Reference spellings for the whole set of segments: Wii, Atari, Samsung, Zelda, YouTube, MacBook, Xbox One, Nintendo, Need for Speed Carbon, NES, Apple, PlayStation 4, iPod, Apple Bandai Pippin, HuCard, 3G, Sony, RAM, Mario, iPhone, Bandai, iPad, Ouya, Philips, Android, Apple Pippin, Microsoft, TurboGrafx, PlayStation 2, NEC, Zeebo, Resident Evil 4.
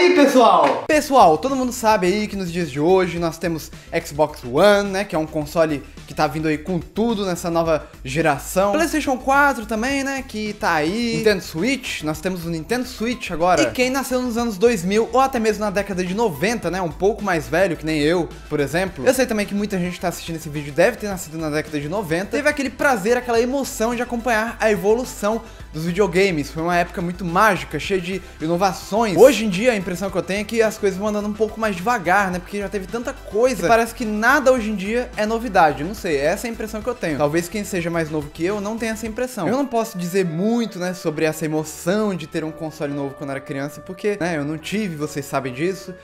aí, pessoal? Pessoal, todo mundo sabe aí que nos dias de hoje nós temos Xbox One, né, que é um console que tá vindo aí com tudo nessa nova geração. PlayStation 4 também, né, que tá aí. Nintendo Switch, nós temos o Nintendo Switch agora. E quem nasceu nos anos 2000 ou até mesmo na década de 90, né, um pouco mais velho que nem eu, por exemplo. Eu sei também que muita gente que tá assistindo esse vídeo deve ter nascido na década de 90. Teve aquele prazer, aquela emoção de acompanhar a evolução dos videogames. Foi uma época muito mágica, cheia de inovações. Hoje em dia a impressão que eu tenho é que as coisas vão andando um pouco mais devagar, né? Porque já teve tanta coisa que parece que nada hoje em dia é novidade. Não sei, essa é a impressão que eu tenho. Talvez quem seja mais novo que eu não tenha essa impressão. Eu não posso dizer muito, né, sobre essa emoção de ter um console novo quando era criança, porque, né, eu não tive, vocês sabem disso.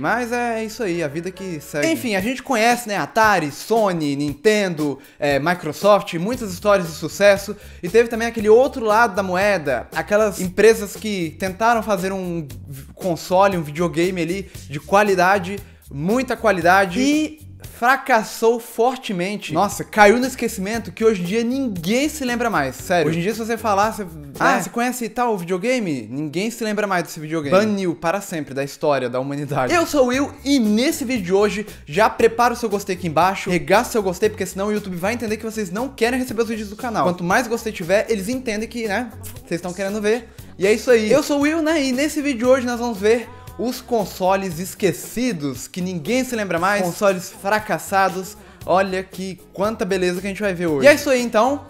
Mas é isso aí, a vida que segue. Enfim, a gente conhece, né, Atari, Sony, Nintendo, Microsoft, muitas histórias de sucesso. E teve também aquele outro lado da moeda, aquelas empresas que tentaram fazer um console, um videogame ali de qualidade, muita qualidade, e fracassou fortemente. Nossa, caiu no esquecimento que hoje em dia ninguém se lembra mais, sério. Hoje em dia se você falar, você, você conhece tal videogame? Ninguém se lembra mais desse videogame. Baniu para sempre da história da humanidade. Eu sou o Will e nesse vídeo de hoje já prepara o seu gostei aqui embaixo, regaça o seu gostei, porque senão o YouTube vai entender que vocês não querem receber os vídeos do canal. Quanto mais gostei tiver, eles entendem que, né, vocês estão querendo ver. E é isso aí. Eu sou o Will, né, e nesse vídeo de hoje nós vamos ver os consoles esquecidos, que ninguém se lembra mais, consoles fracassados. Olha que quanta beleza que a gente vai ver hoje. E é isso aí, então.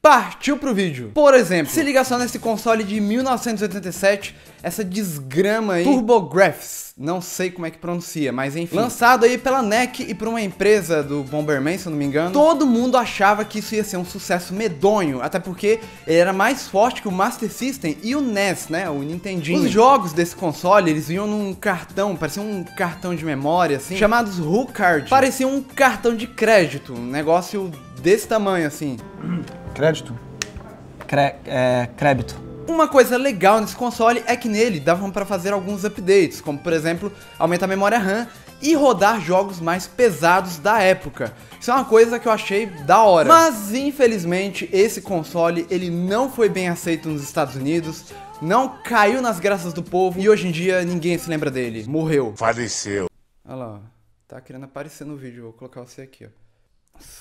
Partiu pro vídeo. Por exemplo, se liga só nesse console de 1987, essa desgrama aí, TurboGrafx, não sei como é que pronuncia, mas enfim. Lançado aí pela NEC e por uma empresa do Bomberman, se eu não me engano. Todo mundo achava que isso ia ser um sucesso medonho, até porque ele era mais forte que o Master System e o NES, né, o Nintendinho. Os jogos desse console, eles vinham num cartão, parecia um cartão de memória, assim, chamados HuCard. Parecia um cartão de crédito, um negócio desse tamanho, assim. Crédito. Uma coisa legal nesse console é que nele davam para fazer alguns updates, como por exemplo, aumentar a memória RAM e rodar jogos mais pesados da época. Isso é uma coisa que eu achei da hora. Mas infelizmente esse console ele não foi bem aceito nos Estados Unidos, não caiu nas graças do povo e hoje em dia ninguém se lembra dele. Morreu. Faleceu. Olha lá, tá querendo aparecer no vídeo, vou colocar você aqui, ó.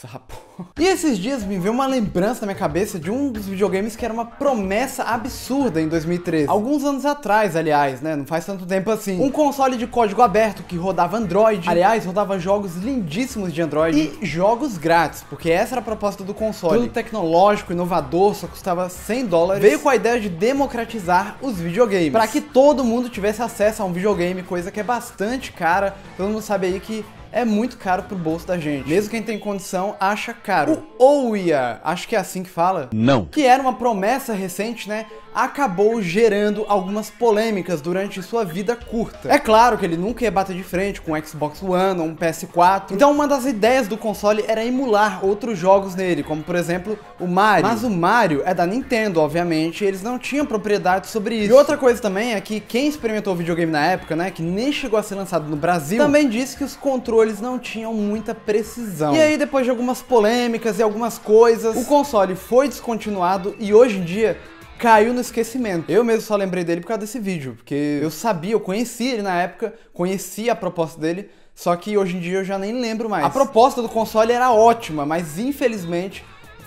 Sapo. E esses dias me veio uma lembrança na minha cabeça de um dos videogames que era uma promessa absurda em 2013. Alguns anos atrás, aliás, né? Não faz tanto tempo assim. Um console de código aberto que rodava Android. Aliás, rodava jogos lindíssimos de Android. E jogos grátis, porque essa era a proposta do console. Tudo tecnológico, inovador, só custava 100 dólares. Veio com a ideia de democratizar os videogames, para que todo mundo tivesse acesso a um videogame, coisa que é bastante cara. Todo mundo sabe aí que é muito caro pro bolso da gente. Mesmo quem tem condição acha caro. O Ouya, acho que é assim que fala. Não. Que era uma promessa recente, né? Acabou gerando algumas polêmicas durante sua vida curta. É claro que ele nunca ia bater de frente com um Xbox One ou um PS4. Então uma das ideias do console era emular outros jogos nele, como por exemplo o Mario. Mas o Mario é da Nintendo, obviamente, e eles não tinham propriedade sobre isso. E outra coisa também é que quem experimentou o videogame na época, né, que nem chegou a ser lançado no Brasil, também disse que os controles não tinham muita precisão. E aí depois de algumas polêmicas e algumas coisas, o console foi descontinuado e hoje em dia caiu no esquecimento. Eu mesmo só lembrei dele por causa desse vídeo, porque eu sabia, eu conhecia ele na época, conhecia a proposta dele, só que hoje em dia eu já nem lembro mais. A proposta do console era ótima, mas infelizmente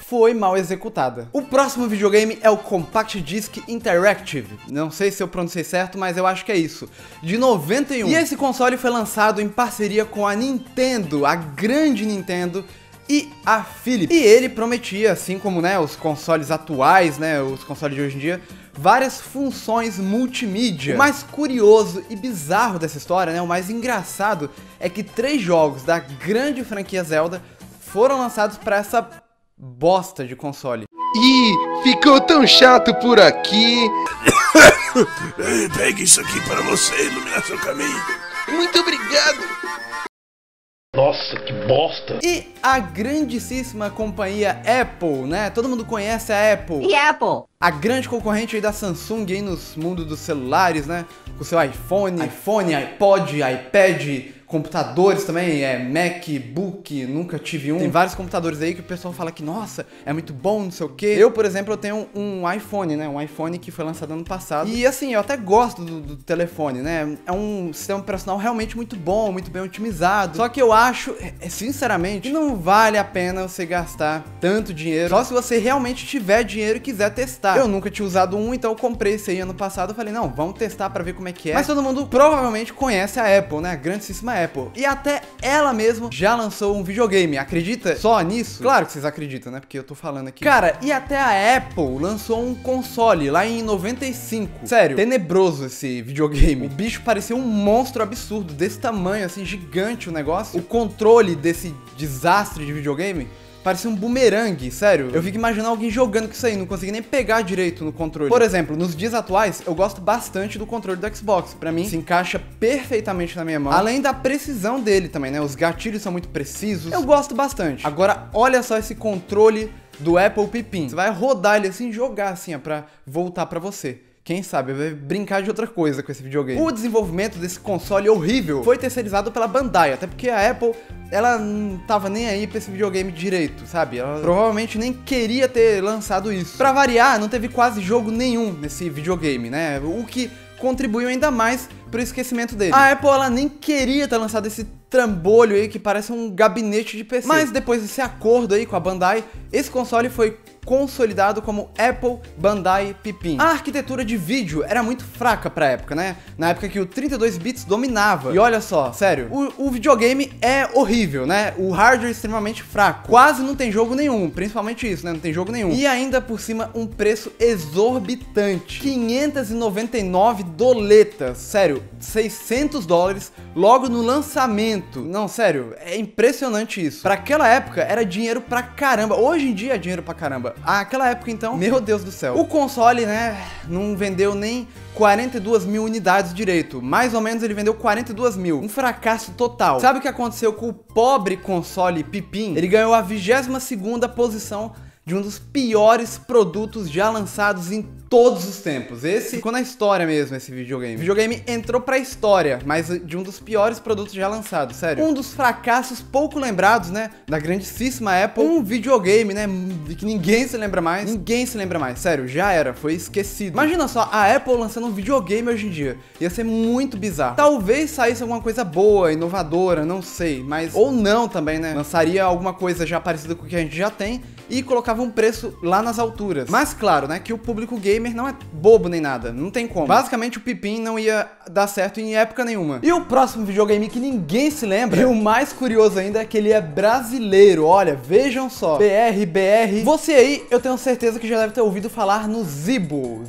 foi mal executada. O próximo videogame é o Compact Disc Interactive. Não sei se eu pronunciei certo, mas eu acho que é isso. De 91. E esse console foi lançado em parceria com a Nintendo, a grande Nintendo, e a Philips. E ele prometia, assim como, né, os consoles atuais, né, os consoles de hoje em dia, várias funções multimídia. O mais curioso e bizarro dessa história, né, o mais engraçado, é que 3 jogos da grande franquia Zelda foram lançados para essa bosta de console. Ih, ficou tão chato por aqui. Pegue isso aqui para você iluminar seu caminho. Muito obrigado. Nossa, que bosta! E a grandíssima companhia Apple, né? Todo mundo conhece a Apple. E Apple? A grande concorrente aí da Samsung aí nos mundos dos celulares, né? Com seu iPhone, iPod, iPad, computadores também, é MacBook, nunca tive um. Tem vários computadores aí que o pessoal fala que, nossa, é muito bom, não sei o que. Eu, por exemplo, eu tenho um iPhone, né? Um iPhone que foi lançado ano passado. E assim, eu até gosto do telefone, né? É um sistema operacional realmente muito bom, muito bem otimizado. Só que eu acho, sinceramente, que não vale a pena você gastar tanto dinheiro. Só se você realmente tiver dinheiro e quiser testar. Eu nunca tinha usado um, então eu comprei esse aí ano passado. Eu falei, não, vamos testar pra ver como é que é. Mas todo mundo provavelmente conhece a Apple, né? A grandíssima Apple. E até ela mesma já lançou um videogame. Acredita só nisso? Claro que vocês acreditam, né? Porque eu tô falando aqui. Cara, e até a Apple lançou um console lá em 95. Sério, tenebroso esse videogame. O bicho parecia um monstro absurdo, desse tamanho, assim, gigante o negócio. O controle desse desastre de videogame parecia um bumerangue, sério. Eu fico imaginando alguém jogando com isso aí, não consegui nem pegar direito no controle. Por exemplo, nos dias atuais, eu gosto bastante do controle do Xbox. Pra mim, se encaixa perfeitamente na minha mão. Além da precisão dele também, né? Os gatilhos são muito precisos. Eu gosto bastante. Agora, olha só esse controle do Apple Pippin. Você vai rodar ele assim, jogar assim, ó, pra voltar pra você. Quem sabe, vai brincar de outra coisa com esse videogame. O desenvolvimento desse console horrível foi terceirizado pela Bandai, até porque a Apple, ela não tava nem aí pra esse videogame direito, sabe? Ela provavelmente nem queria ter lançado isso. Pra variar, não teve quase jogo nenhum nesse videogame, né? O que contribuiu ainda mais pro esquecimento dele. A Apple, ela nem queria ter lançado esse trambolho aí que parece um gabinete de PC. Mas depois desse acordo aí com a Bandai, esse console foi consolidado como Apple Bandai Pippin. A arquitetura de vídeo era muito fraca pra época, né? Na época que o 32 bits dominava. E olha só, sério, o videogame é horrível, né? O hardware é extremamente fraco. Quase não tem jogo nenhum, principalmente isso, né? Não tem jogo nenhum. E ainda por cima, um preço exorbitante. 599 doletas, sério, 600 dólares logo no lançamento. Não, sério, é impressionante isso. Pra aquela época, era dinheiro pra caramba. Hoje em dia é dinheiro pra caramba. Aquela época então, meu Deus do céu. O console, né, não vendeu nem 42 mil unidades direito. Mais ou menos ele vendeu 42 mil. Um fracasso total. Sabe o que aconteceu com o pobre console Pippin? Ele ganhou a 22ª posição de um dos piores produtos já lançados em todos os tempos. Esse ficou na história mesmo, esse videogame. O videogame entrou pra história, mas de um dos piores produtos já lançados, sério. Um dos fracassos pouco lembrados, né, da grandíssima Apple. Um videogame, né, que ninguém se lembra mais. Ninguém se lembra mais, sério, já era, foi esquecido. Imagina só, a Apple lançando um videogame hoje em dia. Ia ser muito bizarro. Talvez saísse alguma coisa boa, inovadora, não sei, mas... Ou não também, né? Lançaria alguma coisa já parecida com o que a gente já tem e colocava um preço lá nas alturas. Mas claro, né, que o público gamer não é bobo nem nada, não tem como. Basicamente o Pippin não ia dar certo em época nenhuma. E o próximo videogame que ninguém se lembra, e o mais curioso ainda é que ele é brasileiro, olha, vejam só. BR. Você aí, eu tenho certeza que já deve ter ouvido falar no Zeebo,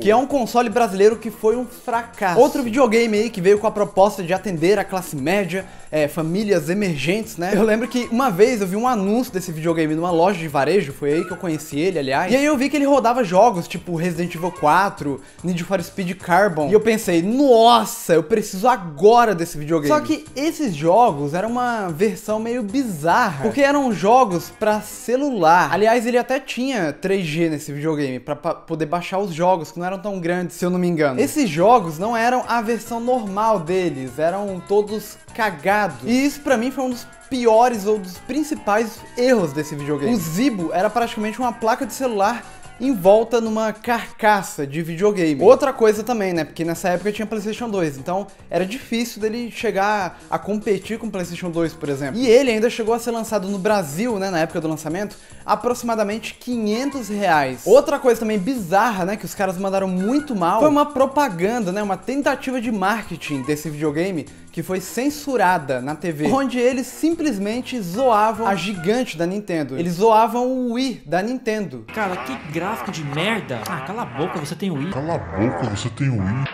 que é um console brasileiro que foi um fracasso. Outro videogame aí que veio com a proposta de atender a classe média, famílias emergentes, né? Eu lembro que uma vez eu vi um anúncio desse videogame numa loja de varejo, foi aí que eu conheci ele, aliás. E aí eu vi que ele rodava jogos, tipo Resident Evil 4, Need for Speed Carbon. E eu pensei, nossa, eu preciso agora desse videogame. Só que esses jogos eram uma versão meio bizarra, porque eram jogos pra celular. Aliás, ele até tinha 3G nesse videogame, pra poder baixar os jogos, que não eram tão grandes, se eu não me engano. Esses jogos não eram a versão normal deles, eram todos cagados. E isso pra mim foi um dos piores ou dos principais erros desse videogame. O Zeebo era praticamente uma placa de celular envolta numa carcaça de videogame. Outra coisa também, né, porque nessa época tinha PlayStation 2, então era difícil dele chegar a competir com o PlayStation 2, por exemplo. E ele ainda chegou a ser lançado no Brasil, né, na época do lançamento, aproximadamente R$500. Outra coisa também bizarra, né, que os caras mandaram muito mal, foi uma propaganda, né, uma tentativa de marketing desse videogame, que foi censurada na TV, onde eles simplesmente zoavam a gigante da Nintendo. Eles zoavam o Wii da Nintendo. Cara, que gráfico de merda. Ah, cala a boca, você tem o Wii. Cala a boca, você tem o Wii.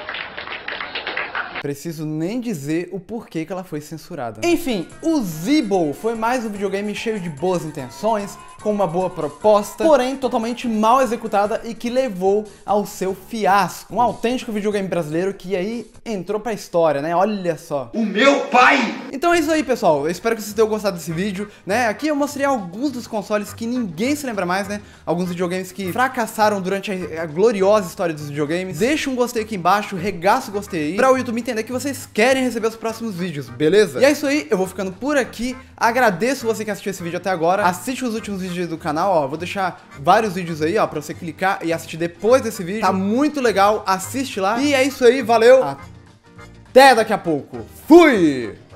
Preciso nem dizer o porquê que ela foi censurada. Enfim, o Zeebo foi mais um videogame cheio de boas intenções, com uma boa proposta, porém totalmente mal executada e que levou ao seu fiasco. Um autêntico videogame brasileiro que aí entrou pra história, né? Olha só. O meu pai! Então é isso aí, pessoal. Eu espero que vocês tenham gostado desse vídeo, né? Aqui eu mostrei alguns dos consoles que ninguém se lembra mais, né? Alguns videogames que fracassaram durante a gloriosa história dos videogames. Deixa um gostei aqui embaixo, regaça o gostei aí. Pra o YouTube entender que vocês querem receber os próximos vídeos, beleza? E é isso aí, eu vou ficando por aqui. Agradeço você que assistiu esse vídeo até agora. Assiste os últimos vídeos do canal, ó. Vou deixar vários vídeos aí, ó, pra você clicar e assistir depois desse vídeo. Tá muito legal, assiste lá. E é isso aí, valeu. Até daqui a pouco. Fui!